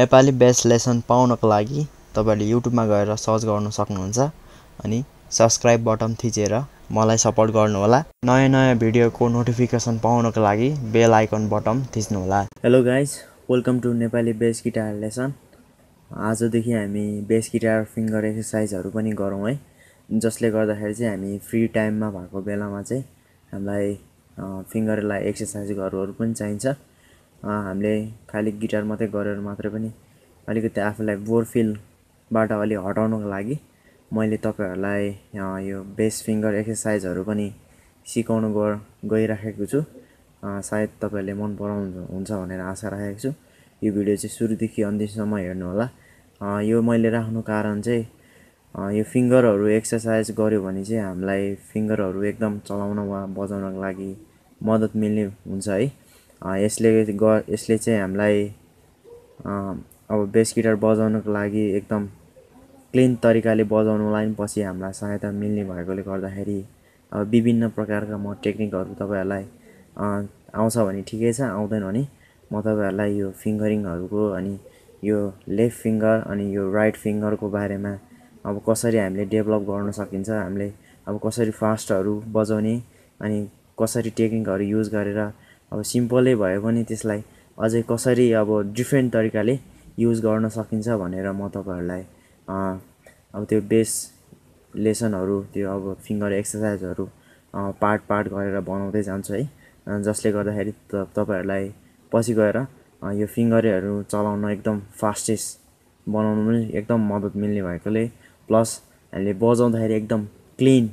Nepali base lesson पाउनको लागि तपाईले युट्युबमा गएर सर्च गर्न सक्नुहुन्छ अनि सब्स्क्राइब बटन थिचेर मलाई सपोर्ट गर्नुहोला नयाँ नयाँ भिडियोको नोटिफिकेसन पाउनको लागि बेल आइकन बटन थिच्नु होला। Hello guys, welcome to Nepali bass guitar lesson. आजदेखि हामी बेस गिटार फिंगर एक्सरसाइजहरु पनि गरौँ है, जसले गर्दाखेरि चाहिँ हामी फ्री टाइममा भएको बेलामा चाहिँ हामीलाई फिंगरलाई एक्सरसाइज गर्नुहरु पनि चाहिन्छ। हामीले खाली गिटार मात्रै गरेर मात्रै पनि अलिकति आफूलाई बोर फिल बाट अलि हटाउनको लागि मैले तपाईहरुलाई यो बेस फिंगर एक्सरसाइजहरु पनि सिकाउन गइराखेको छु। सायद तपाईहरुले मन पराउनुहुन्छ भनेर आशा राखेको छु। यो भिडियो चाहिँ सुरुदेखि अन्त्यसम्म हेर्नु होला। यो मैले राख्नु कारण चाहिँ यो फिंगरहरु एक्सरसाइज गर्यो भने चाहिँ हामीलाई फिंगरहरु एकदम चलाउन वा बजाउनको लागि मद्दत मिल्ने हुन्छ है। यसले चाहिँ हामीलाई अब बेस गिटार बजाउनको लागि एकदम क्लीन तरिकाले बजाउनलाई पछि हामीलाई सहायता मिल्ने भएकोले गर्दाखेरि अब विभिन्न प्रकारका म टेक्निकहरु तपाईहरुलाई आउँछ भने ठिकै छ, आउँदैन भने म तपाईहरुलाई यो फिंगरिङहरुको अनि यो लेफ्ट फिंगर अनि यो राइट फिंगरको बारेमा अब कसरी हामीले डेभलप गर्न सकिन्छ, हामीले अब कसरी फास्टहरु बजाउने अनि कसरी टेक्निकहरु युज गरेर अब सिम्पलै भए पनि त्यसलाई अझै कसरी अब डिफरेन्ट तरिकाले युज गर्न सकिन्छ भनेर म तपाईहरुलाई अब त्यो बेस लेसनहरु त्यो अब फिंगर एक्सरसाइजहरु पार्ट गरेर बनाउँदै जान्छु है, जसले गर्दाखेरि तपाईहरुलाई पछि गएर यो फिंगरहरु चलाउन एकदम फास्टेस्ट बनाउन पनि एकदम मद्दत मिल्ने भएकोले प्लस हामीले बजाउँदाखेरि एकदम क्लीन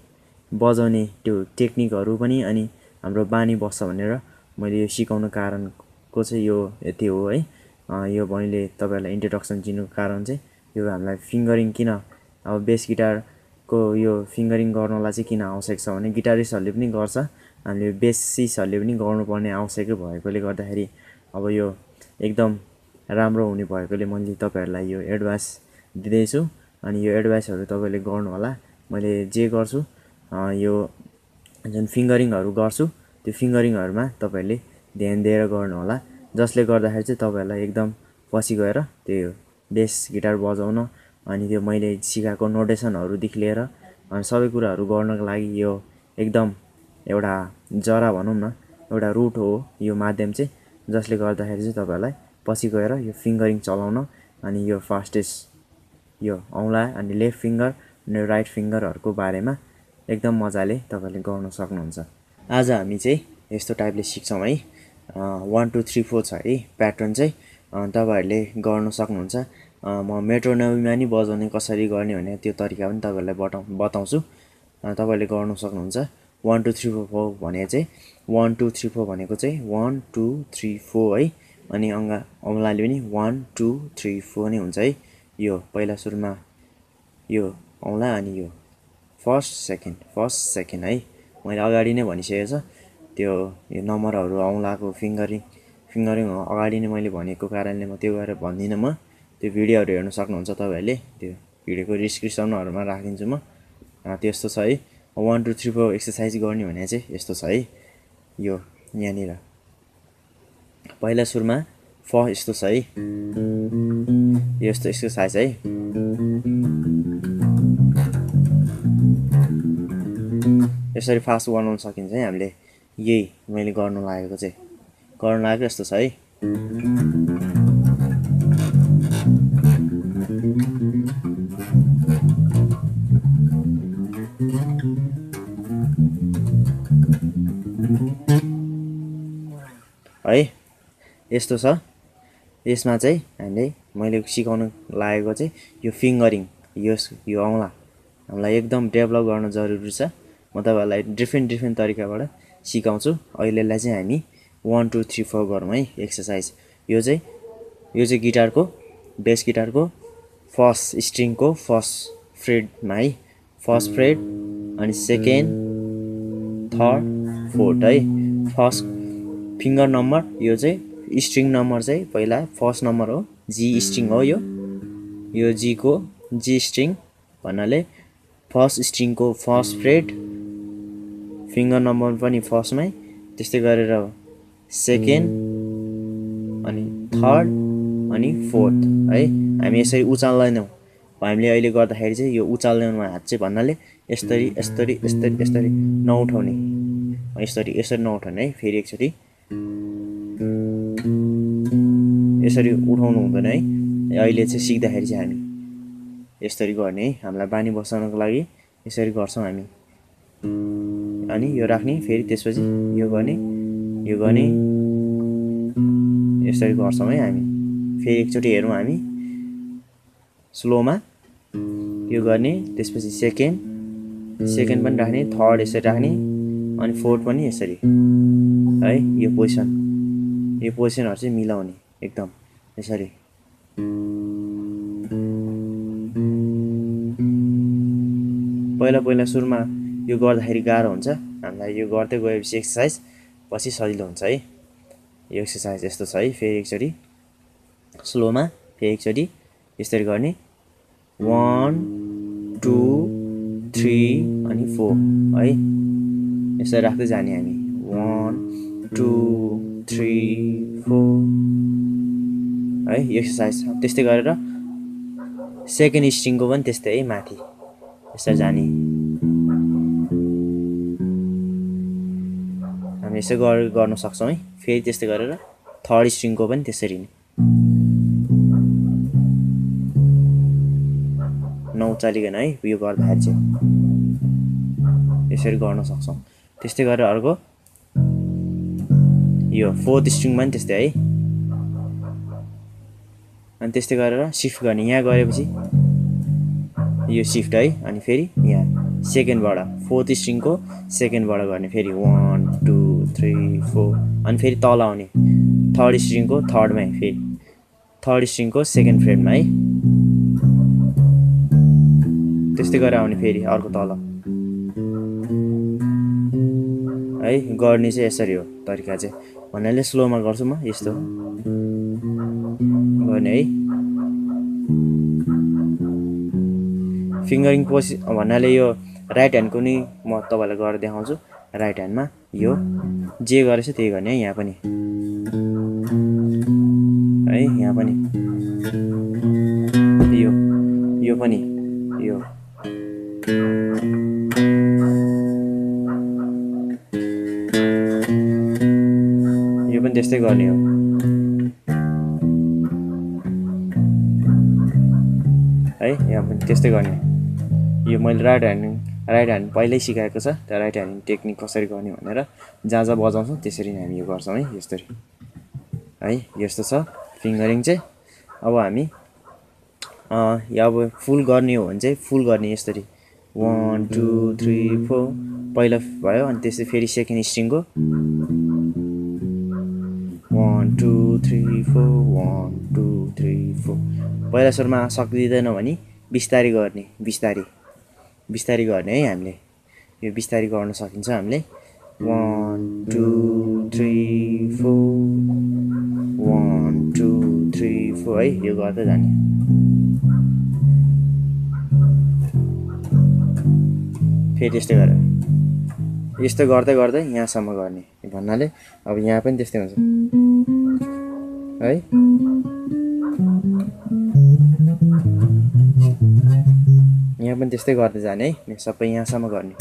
बजाउने त्यो टेक्निकहरु पनि अनि हाम्रो बानी बस्छ भनेर मैले यो सिकाउन कारणको चाहिँ यो यति हो है। यो मैले तपाईहरुलाई इन्ट्रोडक्सन दिनुको कारण चाहिँ यो हामीलाई फिंगरिङ किन अब बेस गिटारको यो फिंगरिङ गर्नलाई चाहिँ किन आवश्यक छ भने गिटारिस्टहरुले पनि गर्छ, हामीले बेसिसहरुले पनि गर्नुपर्ने आवश्यक भएकोले गर्दाखेरि अब यो एकदम राम्रो हुने भएकोले मैले तपाईहरुलाई यो एडभाइस दिदैछु अनि यो एडभाइसहरु तपाईले गर्नु होला। मैले जे गर्छु यो जुन फिंगरिङहरु गर्छु त्यो फिंगरिङहरुमा तपाईले ध्यान दिएर गर्नु होला, जसले गर्दाखेरि चाहिँ तपाईहरुलाई एकदम पछि गएर त्यो बेस गिटार बजाउन अनि त्यो मैले सिकाएको नोटेसनहरुदेखि लिएर अनि सबै कुराहरु गर्नको लागि यो एकदम एउटा जरा भनौं न एउटा रुट हो यो माध्यम चाहिँ, जसले गर्दाखेरि चाहिँ तपाईहरुलाई पछि गएर यो फिंगरिङ चलाउन अनि यो फास्टेस्ट यो औँला अनि लेफ्ट फिंगर अनि राइट फिंगरहरुको बारेमा एकदम मजाले तपाईले गर्न सक्नुहुन्छ। आज हामी चाहिँ यस्तो टाइपले सिक्छौं है। 1 2 3 4 छ है प्याटर्न चाहिँ तपाईहरुले गर्न सक्नुहुन्छ। म मेट्रोनोममा नि बजाउने कसरी गर्ने भने त्यो तरिका पनि तपाईहरुलाई बताउँछु, तपाईहरुले गर्न सक्नुहुन्छ। 1 2 3 4 भने चाहिँ 1 2 3 4 भनेको चाहिँ 1 2 3 4 है अनि औँलाले पनि 1 2 3 4 नै हुन्छ है। यो पहिला सुरुमा यो औँला अनि यो फर्स्ट सेकेन्ड है मैले अगाडि नै भनिसकेको छ। त्यो यो नम्बरहरु औँलाको फिंगरिङ अगाडि नै मैले भनेको कारणले म त्यो गरेर भन्दिन, म त्यो भिडियोहरु हेर्न सक्नुहुन्छ तपाईहरुले, त्यो भिडियोको डिस्क्रिप्सनहरुमा राखिदिन्छु म। त्यस्तो छ है 1 2 3 4 एक्सरसाइज गर्ने भने चाहिँ यस्तो छ है। यो यहाँ निर पहिला सुरुमा फ यस्तो छ है, यस्तो एक्सरसाइज है, यसरी फास्ट बनाउन सकिन्छ है। हामीले यही मैले गर्नु लागेको यस्तो छ है, यस्तो छ। यसमा चाहिँ मैले सिकाउन लागेको चाहिँ यो फिंगरिङ यो औँला हामीलाई एकदम डेभलप गर्न जरुरी छ। म तपाईहरुलाई डिफरेन्ट तरिकाबाट सिकाउँछु। अहिलेलाई चाहिँ हामी 1 2 3 4 गरौँ है एक्सरसाइज। यो चाहिँ गिटारको बेस गिटारको फर्स्ट स्ट्रिङको फर्स्ट फ्रेडमा है, फर्स्ट फ्रेड अनि सेकेन्ड थर्ड फोर्थ है। फर्स्ट फिंगर नम्बर यो चाहिँ स्ट्रिङ नम्बर चाहिँ पहिला फर्स्ट नम्बर हो, जी स्ट्रिङ हो यो जी स्ट्रिङ भन्नाले फर्स्ट स्ट्रिङको फर्स्ट फ्रेड फिंगर नम्बर पनि फर्स्टमै, त्यस्तै गरेर सेकेन्ड अनि थर्ड अनि फोर्थ है हामी यसरी उचाल्दैनौं हामीले अहिले गर्दाखेरि चाहिँ यो उचाल्दैनमा हात चाहिँ भन्नाले यसरी यसरी यसरी यसरी नउठाउने यसरी यसरी नउठाउने है फेरि एकचोटी यसरी उठाउनु हुँदैन है अहिले चाहिँ सिक्दाखेरि चाहिँ हामी यसरी गर्ने है हामीलाई बानी बसाउनको लागि यसरी गर्छौं हामी अनि यो राख्ने फेरि त्यसपछि यो गर्ने यसरी गर्छौं है हामी फेरि एकचोटी हेरौं हामी स्लोमा यो गर्ने त्यसपछि सेकेन्ड पनि राख्ने थर्ड यसरी राख्ने अनि फोर्थ पनि यसरी है यो पोजिसन चाहिँ मिलाउने एकदम यसरी पहिला सुरुमा यो गर्दाखेरि गाह्रो हुन्छ हामीलाई यो गर्दै गएपछि एक्सर्साइज पछि सजिलो हुन्छ है यो एक्सर्साइज यस्तो छ है फेरि एकचोटी स्लोमा फेरि एकचोटी यसरी गर्ने 1 2 3 अनि 4 है यसरी राख्दै जाने हामी 1 2 3 4 है एक्सर्साइज त्यस्तै गरेर सेकेन्ड स्ट्रिङको पनि त्यस्तै है माथि यसरी जाने हामी यसरी गर्न सक्छौं है फेरि त्यस्तै गरेर थर्ड स्ट्रिङको पनि त्यसरी नै नउचालिकन है यो गर्दाखेरि चाहिँ यसरी गर्न सक्छौं त्यस्तै गरेर अर्को यो फोर्थ स्ट्रिङ पनि त्यस्तै है अनि त्यस्तै गरेर सिफ्ट गर्ने यहाँ गरेपछि यो सिफ्ट है अनि फेरि यहाँ सेकेन्डबाट फोर्थ स्ट्रिङको सेकेन्डबाट गर्ने फेरि 1 2 3 4 अनि फेरि तल आउने थर्ड स्ट्रिङको थर्डमै फेरि थर्ड स्ट्रिङको सेकेन्ड फ्रेममा है त्यस्तै गरेर आउने फेरि अर्को तल है गर्ने चाहिँ यसरी हो तरिका चाहिँ भन्नाले स्लोमा गर्छु म यस्तो गर्ने है फिंगरिंग पोज भन्नाले यो राइट ह्यान्डको नि म तपाईलाई गरेर देखाउँछु राइट ह्यान्डमा यो जे गरेछ त्यही गर्ने है यहाँ पनि है यहाँ पनि यो यो पनि यो पनि त्यस्तै गर्ने हो है यहाँ पनि त्यस्तै गर्ने यो मैले राइट ह्यान्ड पहिल्यै सिकाएको छ त्यो राइट ह्यान्ड टेक्निक कसरी गर्ने भनेर जहाँ बजाउँछौँ त्यसरी नै हामी यो गर्छौँ है यसरी है यस्तो छ फिङ्गरिङ चाहिँ अब हामी या अब फुल गर्ने हो भने चाहिँ फुल गर्ने यसरी 1 2 3 4 पहिला भयो अनि त्यसै फेरि सेकेन्ड स्ट्रिङको 1 2 3 4 1 2 3 4 पहिला सुरुमा सक्दिदैन भने बिस्तारी गर्ने है हामीले यो बिस्तारी गर्न सकिन्छ हामीले 1 2 3 4 1 2 3 4 है यो गर्दै जाने फेरि त्यस्तै गरेर यस्तो गर्दै गर्दै यहाँसम्म गर्ने भन्नाले अब यहाँ पनि त्यस्तै हुन्छ है यहाँ पनि त्यस्तै गर्दै जाने है सबै यहाँसम्म गर्ने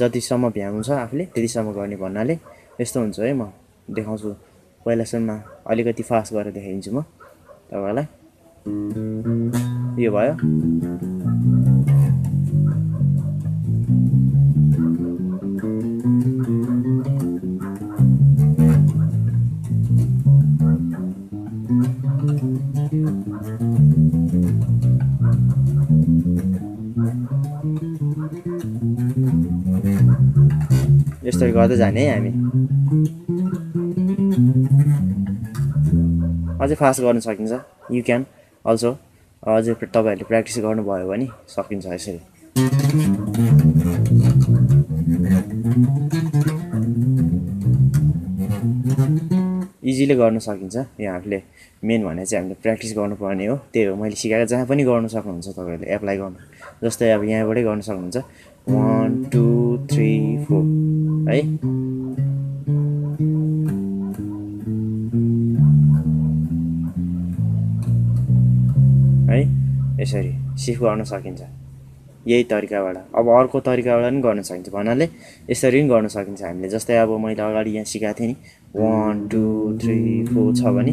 जतिसम्म भ्याउनु छ आफूले त्यतिसम्म गर्ने भन्नाले यस्तो हुन्छ है म देखाउँछु पहिलासम्म अलिकति फास्ट गरेर देखाइदिन्छु म तपाईलाई यो भयो यसरी गर्दै जाने है हामी अझै फास्ट गर्न सकिन्छ यु क्यान अल्सो अझै तपाईहरुले प्र्याक्टिस गर्नुभयो भने सकिन्छ यसरी इजिली गर्न सकिन्छ यहाँ हामीले मेन भने चाहिँ हामीले प्र्याक्टिस गर्नुपर्ने हो त्यही हो मैले सिकाएको जहाँ पनि गर्न सक्नुहुन्छ तपाईहरुले एप्लाई गर्नु जस्तै अब यहाँबाटै गर्न सक्नुहुन्छ 1 2 3 4 है यसरी सिफ गर्न सकिन्छ यही तरिकाबाट। अब अर्को तरिकाबाट पनि गर्न सकिन्छ भन्नाले यसरी पनि गर्न सकिन्छ हामीले। जस्तै अब मैले अगाडि यहाँ सिकाएको थिएँ नि 1 2 3 4 छ भने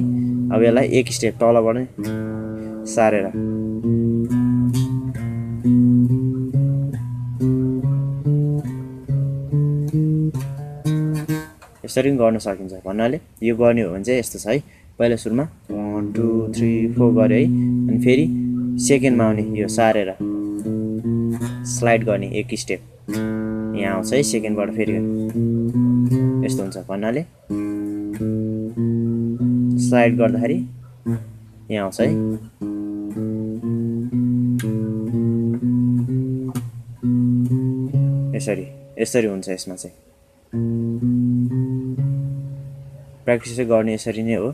अब यसलाई एक स्टेप तलबाट सारेर यसरी पनि गर्न सकिन्छ। भन्नाले यो गर्ने हो भने चाहिँ यस्तो छ है, पहिला सुरुमा 1 2 3 4 गरे है, अनि फेरि सेकेन्डमा आउने यो सारेर स्लाइड गर्ने एक स्टेप यहाँ आउँछ है, सेकेन्डबाट फेरि यस्तो हुन्छ। भन्नाले स्लाइड गर्दाखेरि यहाँ आउँछ है, यसरी यसरी हुन्छ। यसमा चाहिँ प्र्याक्टिस गर्ने यसरी नै हो।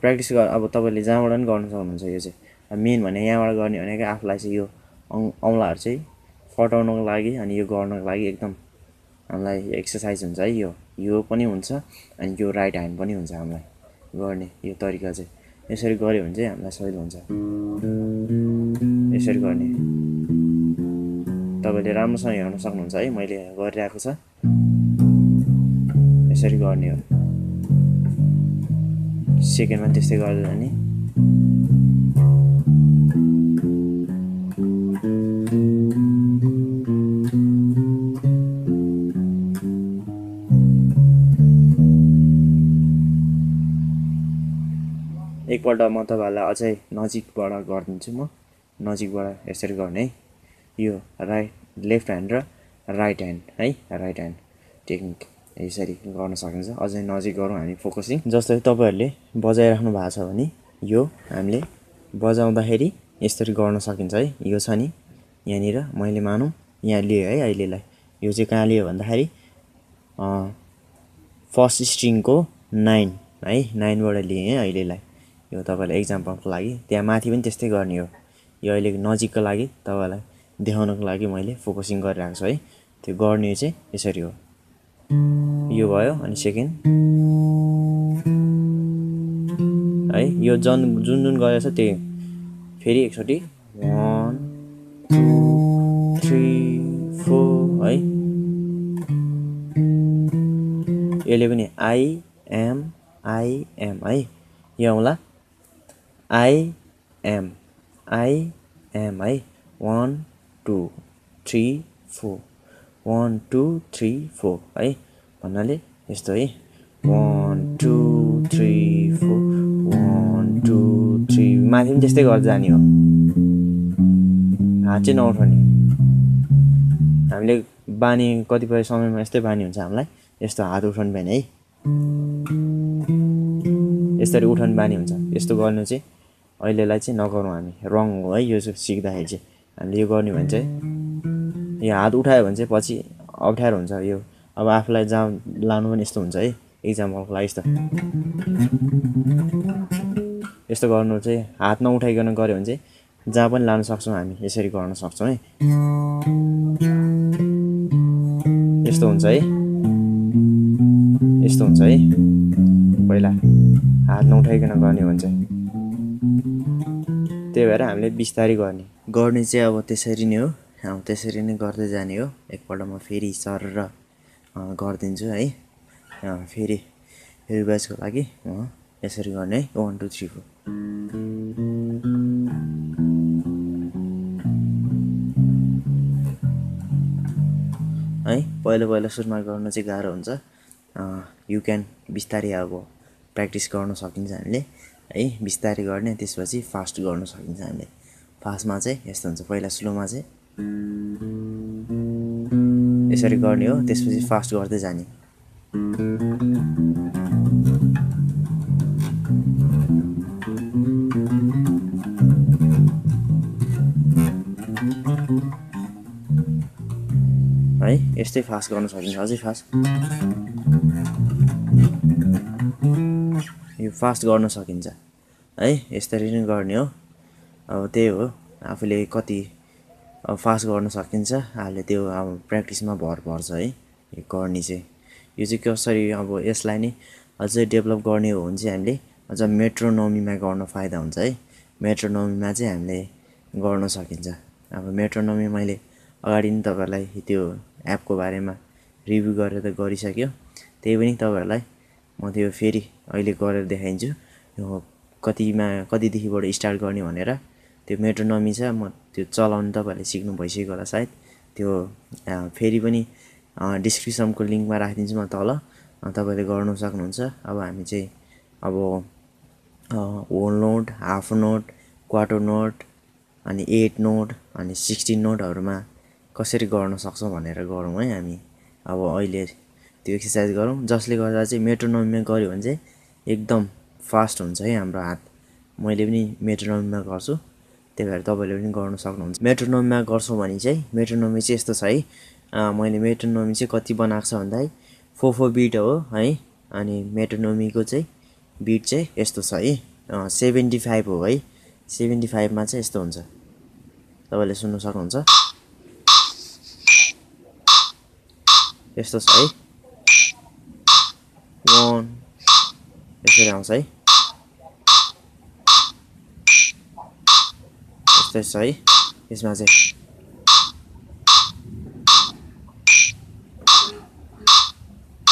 प्र्याक्टिस अब तपाईँले जहाँबाट पनि गर्न सक्नुहुन्छ। यो चाहिँ मेन भने यहाँबाट गर्ने भनेको आफूलाई चाहिँ यो औँलाहरू चाहिँ फटाउनको लागि अनि यो गर्नको लागि एकदम हामीलाई एक्सर्साइज हुन्छ है। यो पनि हुन्छ अनि यो राइट ह्यान्ड पनि हुन्छ हामीलाई गर्ने यो तरिका चाहिँ। यसरी गऱ्यो भने चाहिँ हामीलाई सजिलो हुन्छ यसरी गर्ने। तपाईँले राम्रोसँग हेर्न सक्नुहुन्छ है मैले गरिरहेको छ, यसरी गर्ने हो। सेकेन्डमा त्यस्तै गर्दै जाने एकपल्ट म तपाईँहरूलाई अझै नजिकबाट गरिदिन्छु। म नजिकबाट यसरी गर्ने है, यो लेफ्ट ह्यान्ड र राइट ह्यान्ड है, राइट ह्यान्ड टेक्निक यसरी गर्न सकिन्छ। अझै नजिक गरौँ हामी फोकसिङ। जस्तै तपाईँहरूले बजाइराख्नु भएको छ भने यो हामीले बजाउँदाखेरि यसरी गर्न सकिन्छ है। यो छ नि यहाँनिर मैले मानौँ यहाँ लिएँ है अहिलेलाई, यो चाहिँ कहाँ लियो भन्दाखेरि फर्स्ट स्ट्रिङको 9 है, 9बाट लिएँ है अहिलेलाई। यो तपाईँलाई एक्जाम्पलको लागि, त्यहाँ माथि पनि त्यस्तै गर्ने हो। यो अहिले नजिकको लागि तपाईँलाई देखाउनको लागि मैले फोकसिङ गरिरहेको छु है। त्यो गर्ने चाहिँ यसरी हो, यो भयो अनि सेकेन्ड है। यो जुन गरेछ त्यही फेरि एकचोटि 1 2 3 4 है। यसले पनि I am है, यो आउँला I am है। 1 2 3 4 1 2 3 4 है। भन्नाले यस्तो है 1 2 3 4 1 2 3 माथि पनि त्यस्तै गर्दै जाने हो। हात चाहिँ नउठाउने, हामीले बानी कतिपय समयमा यस्तै बानी हुन्छ हामीलाई, यस्तो हात उठाउनु भएन है, यसरी उठाउनु बानी हुन्छ। यस्तो गर्नु चाहिँ अहिलेलाई चाहिँ नगरौँ हामी, रङ हो है। यो सिक्दाखेरि चाहिँ हामीले यो गर्ने भने चाहिँ यो हात उठायो भने चाहिँ पछि अप्ठ्यारो हुन्छ यो। अब आफूलाई जहाँ लानु पनि यस्तो हुन्छ है एक्जाम्पलको लागि। यस्तो गर्नु चाहिँ हात नउठाइकन गऱ्यो भने चाहिँ जहाँ पनि लानु सक्छौँ हामी, यसरी गर्न सक्छौँ है। यस्तो हुन्छ है, यस्तो हुन्छ है। पहिला हात नउठाइकन गर्ने हो भने चाहिँ, त्यही भएर हामीले बिस्तारै गर्ने चाहिँ अब त्यसरी नै हो। त्यसरी नै गर्दै जाने हो। एकपल्ट म फेरि सरेर गरिदिन्छु है, फेरि रिभाइजको लागि यसरी गर्ने है 1 2 3 4। है पहिलो सुरुमा गर्नु चाहिँ गाह्रो हुन्छ, यु क्यान बिस्तारै अब प्र्याक्टिस गर्न सकिन्छ हामीले है, बिस्तारै गर्ने। त्यसपछि फास्ट गर्न सकिन्छ हामीले। फास्टमा चाहिँ यस्तो हुन्छ, पहिला स्लोमा चाहिँ यसरी गर्ने हो, त्यसपछि फास्ट गर्दै जाने। है यस्तै फास्ट गर्न सकिन्छ, अझै फास्ट। यो फास्ट गर्न सकिन्छ है, यसरी नै गर्ने हो। अब त्यही हो, आफूले कति अब फास्ट गर्न सकिन्छ हामीले त्यो अब प्र्याक्टिसमा भर पर्छ है यो गर्ने चाहिँ। यो चाहिँ कसरी अब यसलाई नै अझै डेभलप गर्ने हो भने चाहिँ हामीले अझ मेट्रोनोमीमा गर्न फाइदा हुन्छ है। मेट्रोनोमीमा चाहिँ हामीले गर्न सकिन्छ। अब मेट्रोनोमी मैले अगाडि नै तपाईहरुलाई त्यो एप को बारेमा रिभ्यु गरेर त गरिसक्यो, त्यही पनि तपाईहरुलाई म त्यो फेरि अहिले गरेर देखाइन्छु। यो कतिमा कति देखिबाट स्टार्ट गर्ने भनेर त्यो मेट्रोनोमी छ, म त्यो चलाउन तपाईहरुले सिक्नु भइसक्यो होला सायद। त्यो फेरि पनि डिस्क्रिप्सनको लिंकमा राखिदिन्छु म तल, तपाईहरुले गर्न सक्नुहुन्छ। अब हामी चाहिँ अब whole note, half note, quarter note अनि 8 नोट अनि 16 नोटहरुमा कसरी गर्न सक्छौं भनेर गरौँ है हामी। अब अहिले त्यो एक्सरसाइज गरौँ, जसले गर्दा चाहिँ मेट्रोनोमीमा गर्यो भने चाहिँ एकदम फास्ट हुन्छ है हाम्रो हात। मैले पनि मेट्रोनोमीमा गर्छु, त्यही भएर तपाईले पनि गर्न सक्नुहुन्छ। मेट्रोनोमीमा गर्छौं भने चाहिँ मेट्रोनोमी चाहिँ यस्तो छ है, मैले मेट्रोनोमी चाहिँ कति बनाएको छ भन्दा 4-4 बीट हो है। अनि मेट्रोनोमीको चाहिँ बीट चाहिँ यस्तो छ है, 75 हो है। 75 मा चाहिँ यस्तो हुन्छ, तपाईले सुन्न सक्नुहुन्छ यस्तो छ है, 1 यसरी आउँछ है, यस्तो छ है। यसमा चाहिँ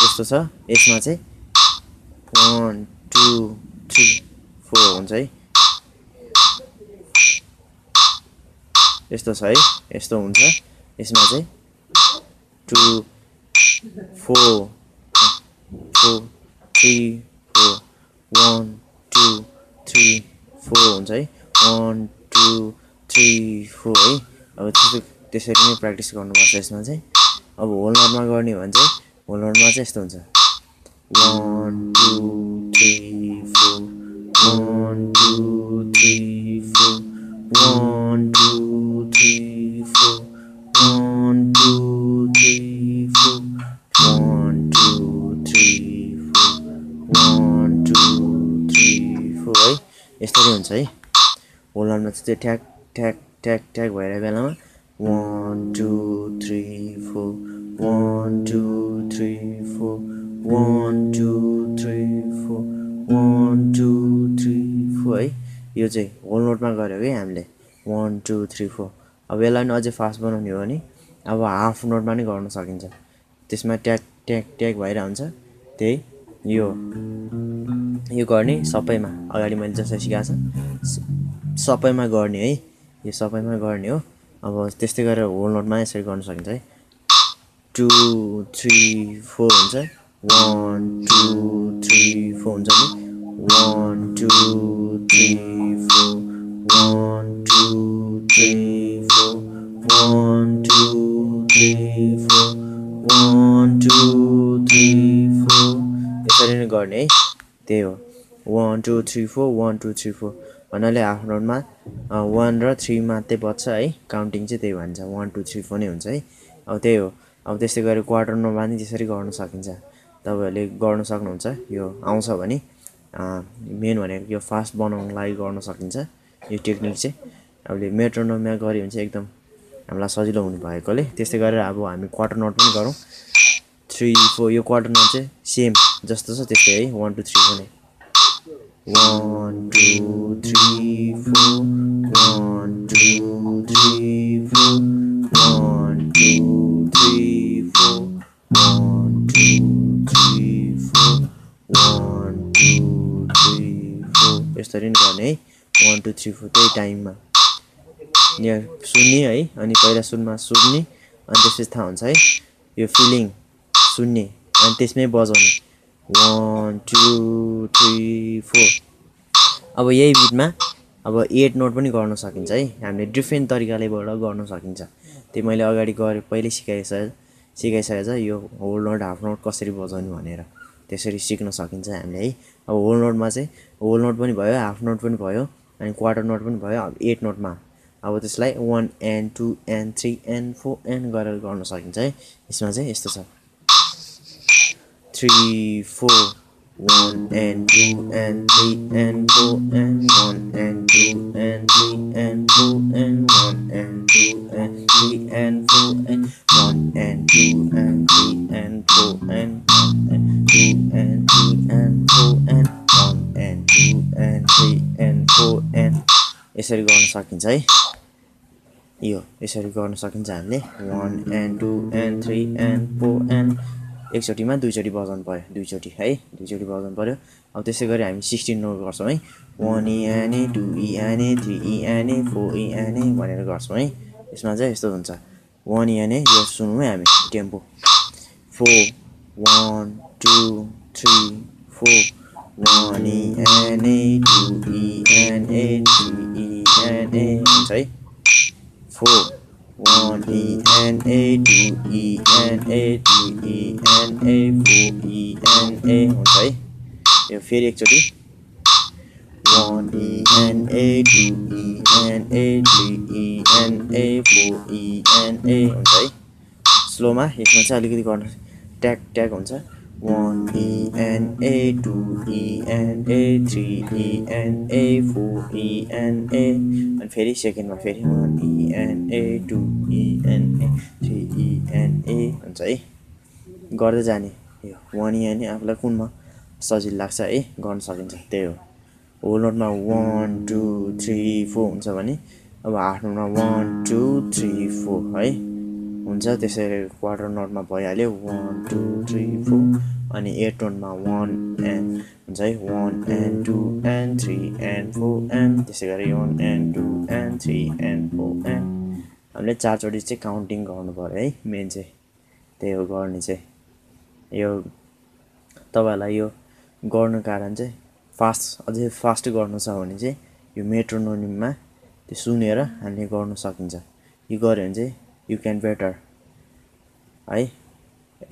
यस्तो छ, यसमा चाहिँ 1 2 3 4 हुन्छ है, यस्तो छ है, यस्तो हुन्छ। यसमा चाहिँ 2 4 4 3 4 1 2 3 4 हुन्छ है, 1 2 3 4 है। अब त्यसरी नै प्र्याक्टिस गर्नुपर्छ। यसमा चाहिँ अब होल नोटमा गर्ने हो भने चाहिँ होल नोटमा चाहिँ यस्तो हुन्छ, 1 2 3 4 1 2 3 4 1 2 3 4 1 2 3 4 1 2 3 4 1 2 3 4 है, यसरी हुन्छ है। होल नोटमा चाहिँ ट्याक ट्याक ट्याक ट्याक भएर बेलामा 1 2 3 4 1 2 3 4 1 2 3 4 1 2 3 4 है। यो चाहिँ होल नोटमा गर्यो है हामीले 1 2 3 4। अब यसलाई नि अझै फास्ट बनाउने हो भने अब हाफ नोटमा नि गर्न सकिन्छ, त्यसमा ट्याक ट्याक ट्याक भइरहन्छ। त्यही यो गर्ने सबैमा, अगाडि मैले जसरी सिकाएको छ सबैमा गर्ने है, यो सबैमा गर्ने हो। अब त्यस्तै गरेर होल नोटमा यसरी गर्न सकिन्छ है, 2 3 4 हुन्छ, 1 2 3 4 हुन्छ नि, 1 2 3 4 1 2 3 4 1 2 3 4 1 2 3 4 यसरी नै गर्ने है। त्यही हो 1 2 3 4 1 2 3 4 भन्नाले आफ्नो नोटमा 1 र 3 मात्रै बच्छ है, काउन्टिङ चाहिँ त्यही भन्छ 1 2 3 4 नै हुन्छ है। अब त्यही हो। अब त्यस्तै गरेर क्वार्टर नोटमा नि त्यसरी गर्न सकिन्छ, तपाईहरुले गर्न सक्नुहुन्छ। यो आउँछ भने मेन भनेको यो फास्ट बनाउनको लागि गर्न सकिन्छ यो टेक्निक चाहिँ। हामीले मेट्रोनोमीमा गऱ्यो भने चाहिँ एकदम हामीलाई सजिलो हुनु भएकोले। त्यस्तै गरेर अब हामी क्वार्टर नोट पनि गरौँ, 3 4 यो क्वार्टर नोट चाहिँ सेम जस्तो छ त्यस्तै है, 1 2 3 भने 1 2 3 4 1 2 3 4 1 2 3 4 1 2 3 4 1 2 3 4 यसरी नै गर्ने है, 1 2 3 4 त्यही टाइममा यहाँ सुन्ने है। अनि पहिला सुनमा सुन्ने अनि त्यसपछि थाहा हुन्छ है यो फिलिङ सुन्ने अनि त्यसमै बजाउने 1 2 3 4। अब यही बिटमा अब 8 नोट पनि गर्न सकिन्छ है, हामीले डिफ्रेन्ट तरिकाले गर्न सकिन्छ। त्यो मैले अगाडि गरे पहिले सिकाइसकेछ यो होल नोट हाफ नोट कसरी बजाउने भनेर, त्यसरी सिक्न सकिन्छ हामीले है। अब होल नोटमा चाहिँ होल नोट पनि भयो, हाफ नोट पनि भयो अनि क्वार्टर नोट पनि भयो। अब 8 नोटमा अब त्यसलाई 1 and 2 and 3 and 4 and गरेर गर्न सकिन्छ है। यसमा चाहिँ यस्तो छ, 3 4 1 and 2 and 3 and 4 and 1 and 2 and 3 and 4 and 1 and 2 and 3 and 4 and 1 and 2 and 3 and 4 and यसरी गर्न सकिन्छ है। यो यसरी गर्न सकिन्छ हामीले 1 and 2 and 3 and 4 and एकचोटीमा दुईचोटी बजाउन पर्यो दुईचोटी है दुईचोटी बजाउन पर्यो अब त्यसै गरी हामी 16 नोट गर्छौं है 1 e and a 2 e and a 3 e and a 4 e and a भनेर गर्छौं है यसमा चाहिँ यस्तो हुन्छ 1 e and a यो सुन्नु है हामी tempo 4 1 2 3 4 1 e and a 2 e and a 3 e and a चाहिँ 4 1 e and a 2 e and a 3 e and a 4 e and a हुन्छ है यो फेरि एकचोटी 1 e and a 2 e and a 3 e and a 4 e and a हुन्छ है स्लोमा यसमा चाहिँ अलिकति गर्न ट्याक ट्याक हुन्छ 1 e and a 2 e and a 3 e and a 4 e and a and फेरि सेकेन्डमा फेरि 1 e and a 2 e and a 3 e and a हुन्छ है गर्दै जाने यो 1 e and a आफुलाई कुनमा सजिलो लाग्छ है गर्न सकिन्छ त्यही हो होल नोटमा 1 2 3 4 हुन्छ भने अब हाफ नोटमा 1 2 3 4 है हुन्छ त्यसैले क्वार्टर नोटमा भइहाल्यो 1 2 3 4 अनि एट नोटमा 1 एन्ड हुन्छ है 1 एन्ड 2 एन्ड 3 एन्ड 4 एन्ड त्यसैगरी 1 एन्ड 2 एन्ड 3 एन्ड 4 एन्ड हामीले चारचोटी चाहिँ काउन्टिङ गर्नु पर्यो है मेन चाहिँ त्यही हो गर्ने चाहिँ यो तपाईहरुलाई यो गर्नु कारण चाहिँ फास्ट अझै फास्ट गर्नु छ भने चाहिँ यो मेट्रोनोममा त्यो सुनेर हामीले गर्न सकिन्छ यो गरे भने चाहिँ You can better है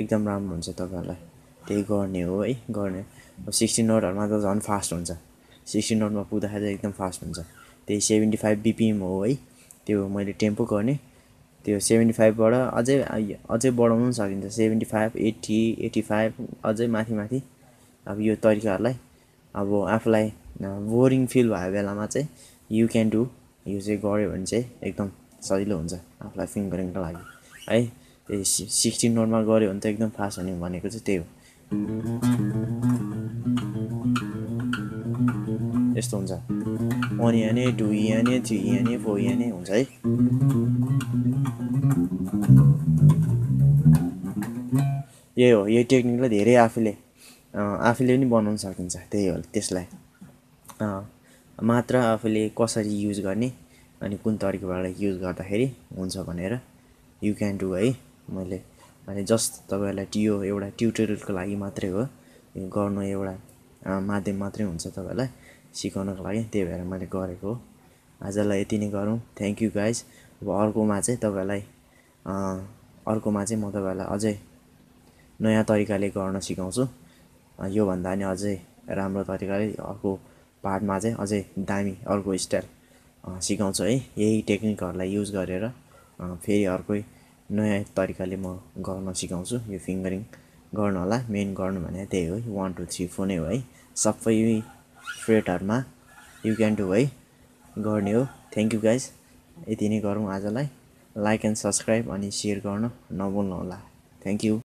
एकदम राम्रो हुन्छ तपाईहरुलाई त्यही गर्ने हो है गर्ने अब 16 नोटहरुमा त झन् फास्ट हुन्छ 16 नोटमा पुग्दाखेरि एकदम फास्ट हुन्छ त्यही 75 bpm हो है त्यो मैले टेम्पो गर्ने त्यो 75 बाट अझै बढाउन सकिन्छ 75 80 85 अझै माथि माथि अब यो तरिकाहरुलाई अब आफुलाई बोरिङ फिल भए बेलामा चाहिँ यु क्यान डु यो चाहिँ गरे भने चाहिँ एकदम सजिलो हुन्छ आफुलाई फिङ्गरिङ का लागि है 16 नोटमा गरे भने त एकदम फास्ट हुने भनेको चाहिँ त्यही हो यस्तो हुन्छ 1 and a 2 and a 3 and a 4 and a हुन्छ है यही हो यो टेक्निकले धेरै आफुले पनि बनाउन सकिन्छ त्यही हो त्यसलाई मात्र आफुले कसरी युज गर्ने अनि कुन तरिकाबाट युज गर्दाखेरि हुन्छ भनेर यु क्यान डु है मैले अनि जस्ट तपाईहरुलाई यो एउटा ट्युटोरियलको लागि मात्रै हो यो गर्न एउटा माध्यम मात्रै हुन्छ तपाईहरुलाई सिकाउनको लागि त्यही भएर मैले गरेको हो आजलाई यति नै गरौँ थ्यांक यू गाइज अब अर्कोमा चाहिँ म तपाईहरुलाई अझै नयाँ तरिकाले गर्न सिकाउँछु यो भन्दा नि अझै राम्रो तरिकाले अर्को पार्टमा चाहिँ अझै दामी अर्को स्टाइल सिकाउँछ है यही टेक्निकहरुलाई युज गरेर फेरि अर्को नयाँ तरिकाले म गर्न सिकाउँछु यो फिङ्गरिङ गर्न होला मेन गर्नु भने त्यही हो 1 2 3 4 नै हो है सबै फ्रेटहरुमा यु क्यान डु है गर्ने हो थ्यांक यू गाइज यति नै गरौँ आजलाई लाइक एन्ड सब्स्क्राइब अनि शेयर गर्न नभुल्नु होला थ्यांक यू